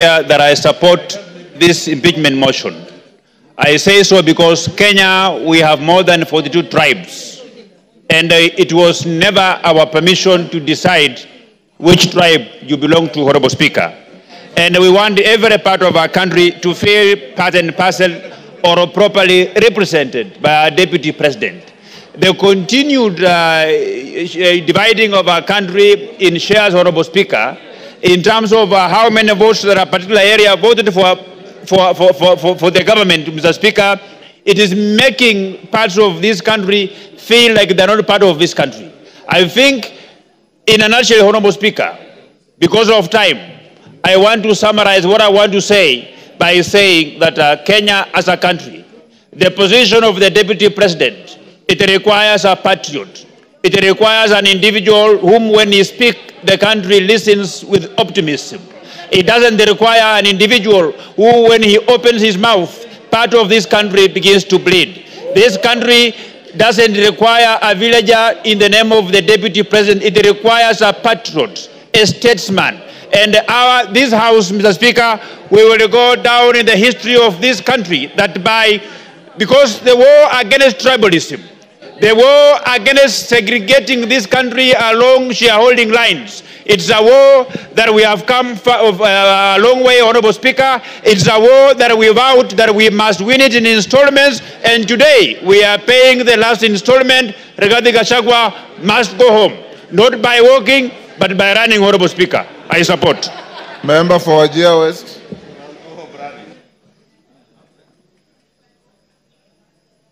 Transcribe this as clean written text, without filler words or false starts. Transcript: That I support this impeachment motion. I say so because Kenya, we have more than 42 tribes, and it was never our permission to decide which tribe you belong to, Honorable Speaker. And we want every part of our country to feel part and parcel or properly represented by our Deputy President. The continued dividing of our country in shares, Honorable Speaker, in terms of how many votes that a particular area voted for the government, Mr. Speaker, it is making parts of this country feel like they're not part of this country. I think, in a nutshell, Honorable Speaker, because of time, I want to summarize what I want to say by saying that Kenya as a country, the position of the Deputy President, it requires a patriot. It requires an individual whom, when he speaks, the country listens with optimism. It doesn't require an individual who, when he opens his mouth, part of this country begins to bleed. This country doesn't require a villager in the name of the Deputy President. It requires a patriot, a statesman. And this House, Mr. Speaker, we will go down in the history of this country that because the war against tribalism, the war against segregating this country along shareholding lines. It's a war that we have come a long way, Honorable Speaker. It's a war that we vowed that we must win it in installments. And today, we are paying the last installment. Regatikashagwa must go home. Not by walking, but by running, Honorable Speaker. I support. Member for Wajir West.